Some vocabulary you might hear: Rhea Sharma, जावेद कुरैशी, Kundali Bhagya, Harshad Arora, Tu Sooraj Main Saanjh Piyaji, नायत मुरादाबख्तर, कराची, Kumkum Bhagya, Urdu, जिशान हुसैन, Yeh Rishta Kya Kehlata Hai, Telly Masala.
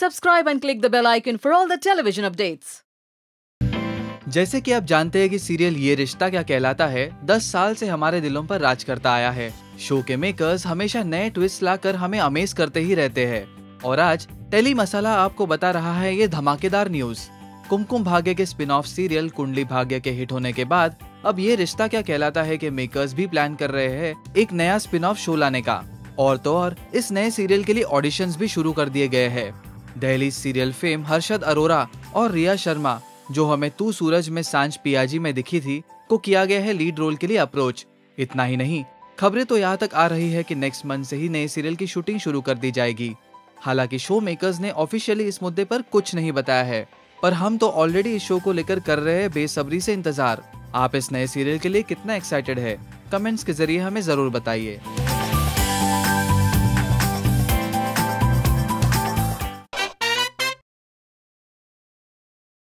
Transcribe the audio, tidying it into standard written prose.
Subscribe and click the bell icon for all the television updates. जैसे कि आप जानते हैं कि सीरियल ये रिश्ता क्या कहलाता है 10 साल से हमारे दिलों पर राज करता आया है। शो के मेकर्स हमेशा नए ट्विस्ट लाकर हमें अमेज करते ही रहते हैं और आज टेली मसाला आपको बता रहा है ये धमाकेदार न्यूज। कुमकुम भाग्य के spin off serial Kundali Bhagya के हिट होने के बाद अब ये रिश्ता क्या कहलाता है के मेकर्स भी प्लान कर रहे हैं एक नया स्पिन ऑफ शो लाने का। और तो और इस नए सीरियल के लिए ऑडिशंस भी शुरू कर दिए गए हैं। दिल्ली सीरियल फेम हर्षद अरोरा और रिया शर्मा जो हमें तू सूरज में सांझ पियाजी में दिखी थी को किया गया है लीड रोल के लिए अप्रोच। इतना ही नहीं, खबरें तो यहाँ तक आ रही है कि नेक्स्ट मंथ से ही नए सीरियल की शूटिंग शुरू कर दी जाएगी। हालांकि शो मेकर्स ने ऑफिशियली इस मुद्दे पर कुछ नहीं बताया है, पर हम तो ऑलरेडी इस शो को लेकर कर रहे हैं बेसब्री से इंतजार। आप इस नए सीरियल के लिए कितना एक्साइटेड है, कमेंट्स के जरिए हमें जरूर बताइए।